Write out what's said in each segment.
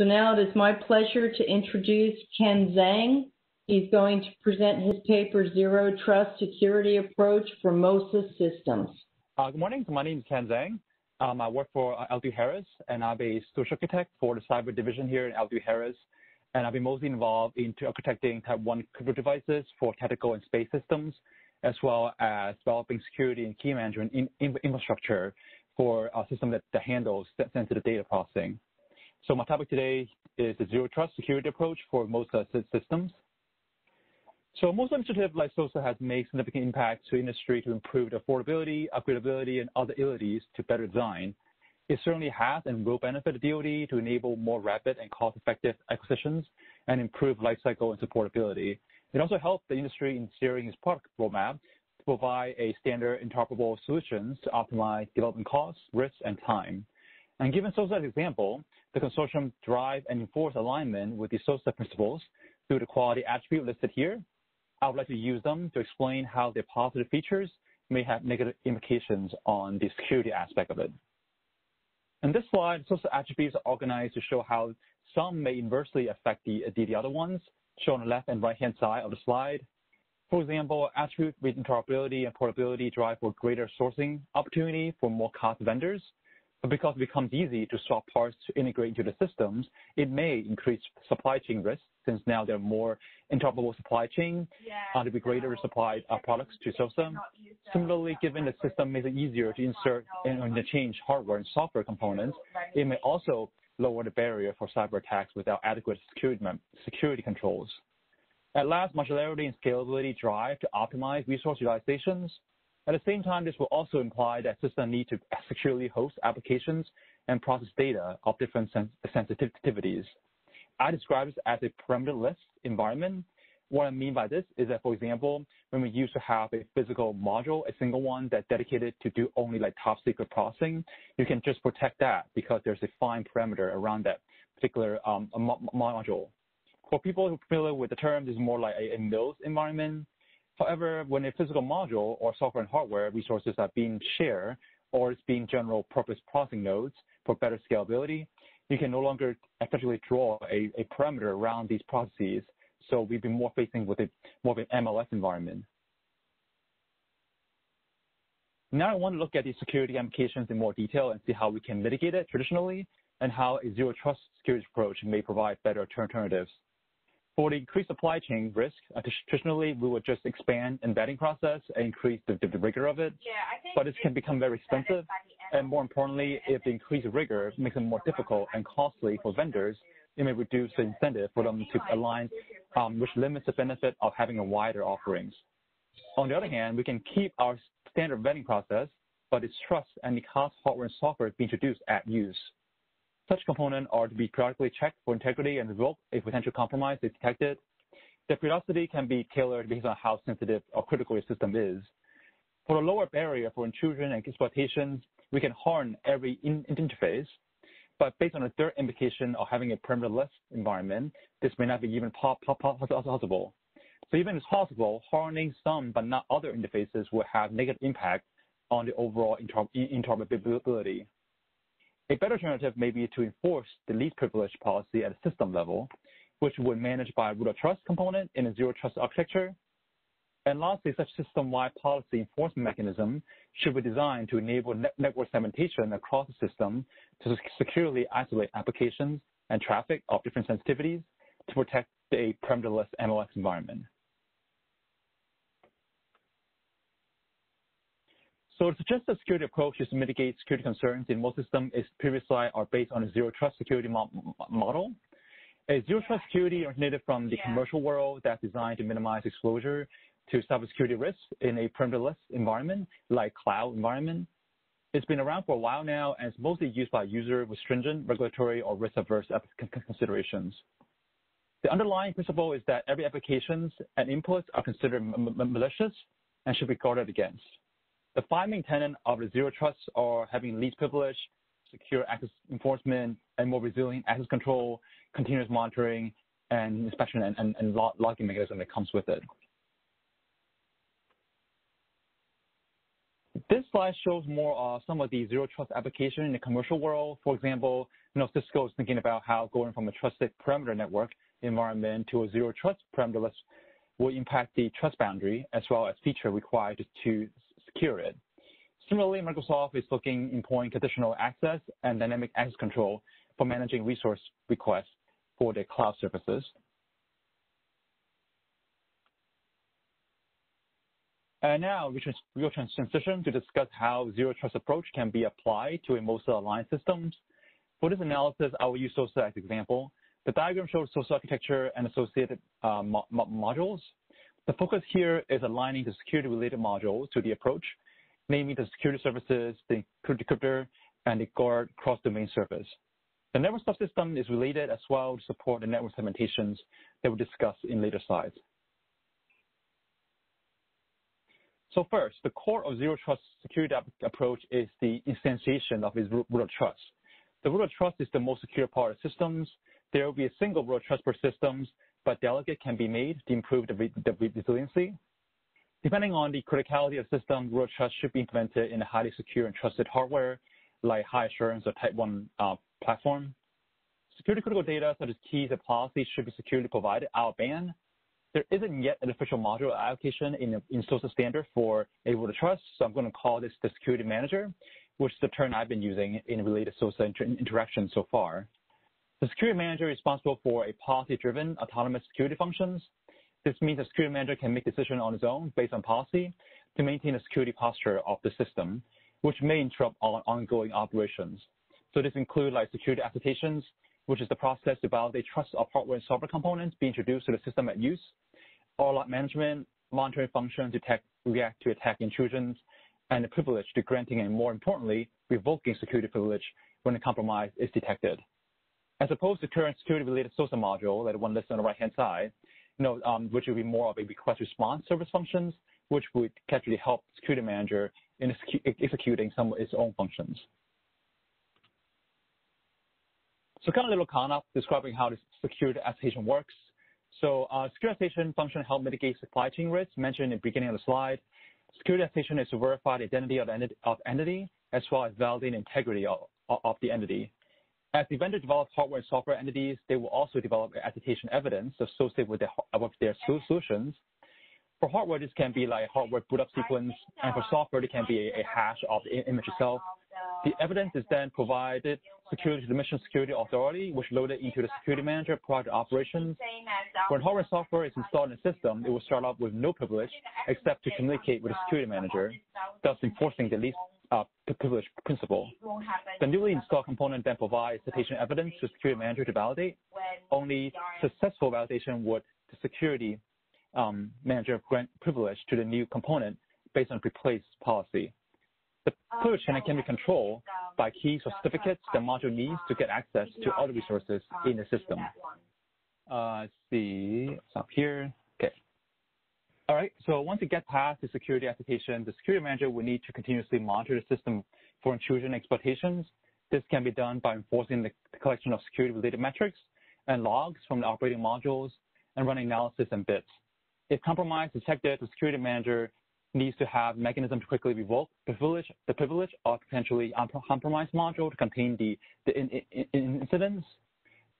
So now it is my pleasure to introduce Ken Zhang. He's going to present his paper, Zero Trust Security Approach for MOSA Systems. Good morning. My name is Ken Zhang. I work for L3Harris, and I'm a solution architect for the cyber division here at L3Harris. And I've been mostly involved into architecting Type 1 crypto devices for tactical and space systems, as well as developing security and key management infrastructure for a system that handles sensitive data processing. So my topic today is the Zero Trust Security Approach for MOSA systems. So MOSA initiative like SOSA has made significant impact to industry to improve affordability, upgradability, and other abilities to better design. It certainly has and will benefit the DOD to enable more rapid and cost-effective acquisitions and improve lifecycle and supportability. It also helped the industry in steering its product roadmap to provide a standard interoperable solutions to optimize development costs, risks, and time. And given SOSA's example, the consortium drive and enforce alignment with the SOSA principles through the quality attribute listed here. I would like to use them to explain how their positive features may have negative implications on the security aspect of it. In this slide, SOSA attributes are organized to show how some may inversely affect the other ones, shown on the left and right-hand side of the slide. For example, attribute with interoperability and portability drive for greater sourcing opportunity for more cost vendors. But because it becomes easy to swap parts to integrate into the systems, it may increase supply chain risk, since now there are more interoperable supply chain to be greater supply products to SOSA. Similarly, given the system makes it easier to insert and interchange hardware and software components, it may also lower the barrier for cyber attacks without adequate security controls. At last, modularity and scalability drive to optimize resource utilizations. At the same time, this will also imply that systems need to securely host applications and process data of different sensitivities. I describe this as a perimeter-less environment. What I mean by this is that, for example, when we used to have a physical module, a single one that's dedicated to do only like top secret processing, you can just protect that because there's a fine perimeter around that particular module. For people who are familiar with the term, this is more like a NOS environment. However, when a physical module or software and hardware resources are being shared or it's being general purpose processing nodes for better scalability, you can no longer effectively draw a perimeter around these processes. So we've been more facing with more of an MLS environment. Now I want to look at these security implications in more detail and see how we can mitigate it traditionally and how a zero trust security approach may provide better alternatives. For the increased supply chain risk, traditionally we would just expand embedding process and increase the rigor of it. But this can become very expensive, and more importantly, if the increased rigor makes it more difficult and costly for vendors, it may reduce the incentive for them to align, which limits the benefit of having a wider offerings. On the other hand, we can keep our standard vetting process, but its trust and the cost hardware and software being introduced at use. Such components are to be periodically checked for integrity and revoked if potential compromise is detected. The periodicity can be tailored based on how sensitive or critical your system is. For a lower barrier for intrusion and exploitations, we can harden every interface, but based on the third implication of having a perimeter-less environment, this may not be even possible. So even if possible, hardening some but not other interfaces will have negative impact on the overall interoperability. A better alternative may be to enforce the least privilege policy at a system level, which would be managed by a root of trust component in a zero trust architecture. And lastly, such system-wide policy enforcement mechanism should be designed to enable network segmentation across the system to securely isolate applications and traffic of different sensitivities to protect a perimeter-less MLX environment. So to suggest a security approach is to mitigate security concerns in most systems is previous slide are based on a zero trust security model. A zero trust security originated from the commercial world that's designed to minimize exposure to cybersecurity risks in a perimeterless environment, like cloud environment. It's been around for a while now and it's mostly used by users with stringent regulatory or risk-averse considerations. The underlying principle is that every applications and inputs are considered malicious and should be guarded against. The five main tenets of the zero trust are having least privilege, secure access enforcement, and more resilient access control, continuous monitoring, and inspection and logging mechanism that comes with it. This slide shows more some of the zero trust application in the commercial world. For example, Cisco is thinking about how going from a trusted perimeter network environment to a zero trust perimeterless will impact the trust boundary as well as feature required to secure it. Similarly, Microsoft is looking employing conditional access and dynamic access control for managing resource requests for their cloud services. And now we'll transition to discuss how zero trust approach can be applied to a MOSA aligned systems. For this analysis, I will use SOSA as example. The diagram shows SOSA architecture and associated modules. The focus here is aligning the security related modules to the approach, namely the security services, the decryptor, and the guard cross-domain service. The network subsystem is related as well to support the network segmentations that we'll discuss in later slides. So first, the core of zero trust security approach is the instantiation of its root of trust. The root of trust is the most secure part of systems. There will be a single root of trust per systems, but delegate can be made to improve the resiliency. Depending on the criticality of system, root of trust should be implemented in a highly secure and trusted hardware, like high assurance or type 1 platform. Security critical data such as keys and policies should be securely provided out of band. There isn't yet an official module allocation in SOSA standard for a root of trust, so I'm going to call this the Security Manager, which is the term I've been using in related SOSA interaction so far. The Security Manager is responsible for a policy-driven autonomous security functions. This means the Security Manager can make decisions on its own based on policy to maintain a security posture of the system, which may interrupt ongoing operations. So this includes like security attestations, which is the process to validate trust of hardware and software components being introduced to the system at use, or log management, monitoring functions to react to attack intrusions, and the privilege to granting and, more importantly, revoking security privilege when a compromise is detected. As opposed to current security-related SOSA module, that one listed on the right-hand side, which would be more of a request-response service functions, which would actually help Security Manager in executing some of its own functions. So kind of a little concept describing how this security attestation works. So security attestation function help mitigate supply chain risks mentioned in the beginning of the slide. Security attestation is to verify the identity of entity as well as validate integrity of the entity. As the vendor develops hardware and software entities, they will also develop attestation evidence associated with their solutions. For hardware, this can be like hardware boot up sequence, and for software, it can be a hash of the image itself. The evidence is then provided security to the Mission Security Authority, which loaded into the Security Manager prior to operations. When hardware and software is installed in the system, it will start off with no privilege except to communicate with the Security Manager, thus enforcing the least privilege principle. The newly installed component then provides citation evidence to the Security Manager to validate. Only successful validation would the Security Manager grant privilege to the new component based on replace policy. The privilege can be controlled by keys or certificates the module needs to get access to other resources in the system. Let's see, stop here. Okay. All right, so once you get past the security attestation, the Security Manager will need to continuously monitor the system for intrusion exploitations. This can be done by enforcing the collection of security-related metrics and logs from the operating modules and running analysis and bits. If compromise is detected, the Security Manager needs to have mechanism to quickly revoke the privilege or potentially compromised module to contain the incidents.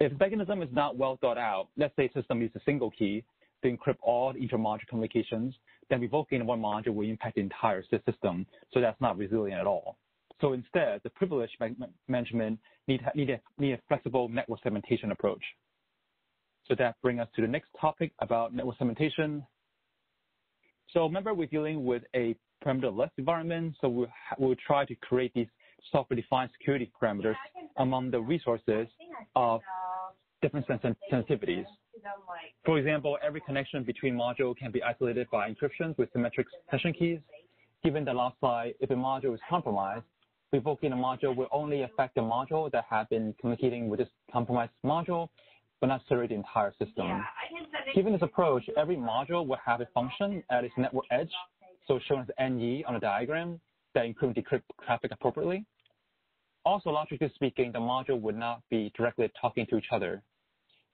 If the mechanism is not well thought out, let's say system uses a single key to encrypt all the inter-module communications, then revoking one module will impact the entire system, so that's not resilient at all. So instead, the privilege management need a flexible network segmentation approach. So that brings us to the next topic about network segmentation. So remember, we're dealing with a perimeter-less environment, so we'll try to create these software-defined security parameters among the resources of different sensitivities. For example, every connection between modules can be isolated by encryptions with symmetric session keys. Given the last slide, if a module is compromised, revoking a module will only affect the module that has been communicating with this compromised module, but not necessarily the entire system. Given this approach, every module will have a function at its network edge, so shown as NE on the diagram, that encrypt and decrypt traffic appropriately. Also, logically speaking, the module would not be directly talking to each other.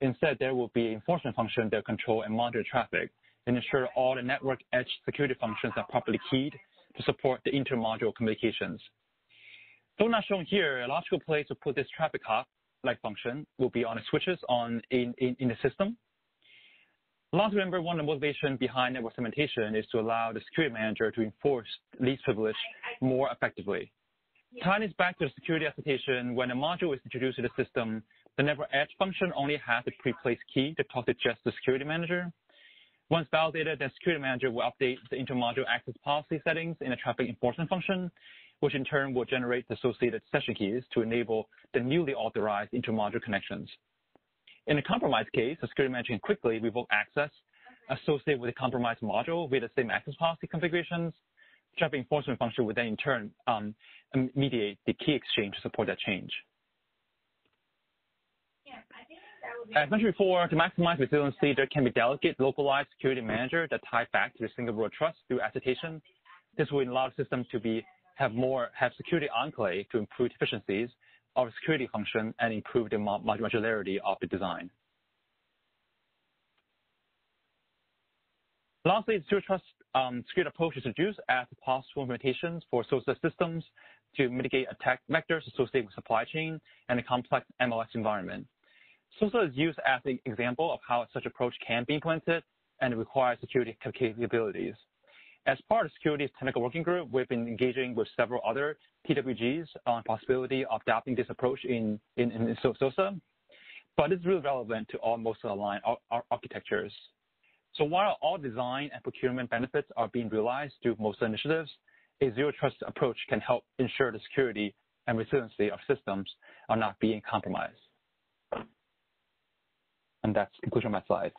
Instead, there will be an enforcement function that control and monitor traffic and ensure all the network edge security functions are properly keyed to support the intermodule communications. Though not shown here, a logical place to put this traffic hop-like function will be on the switches in the system. Last, remember, one of the motivations behind network segmentation is to allow the security manager to enforce least privilege more effectively. Yeah. Tying this back to the security expectation, when a module is introduced to the system, the network edge function only has a pre-placed key to talk to just the security manager. Once validated, the security manager will update the intermodule access policy settings in a traffic enforcement function, which in turn will generate the associated session keys to enable the newly authorized intermodule connections. In a compromised case, the security manager can quickly revoke access associated with a compromised module via the same access policy configurations. The traffic enforcement function would then in turn mediate the key exchange to support that change. Yeah, I think that would be as mentioned before, to maximize resiliency, there can be delegate localized security manager that tie back to the single root trust through attestation. This would allow the system to have security enclave to improve efficiencies of the security function and improve the modularity of the design. Lastly, the zero trust security approach is introduced as possible implementations for SOSA systems to mitigate attack vectors associated with supply chain and a complex MLS environment. SOSA is used as an example of how such approach can be implemented and requires security capabilities. As part of Security's technical working group, we've been engaging with several other TWGs on possibility of adopting this approach in SOSA, but it's really relevant to all MOSA-aligned architectures. So while all design and procurement benefits are being realized through MOSA initiatives, a zero-trust approach can help ensure the security and resiliency of systems are not being compromised. And that's the conclusion of my slide.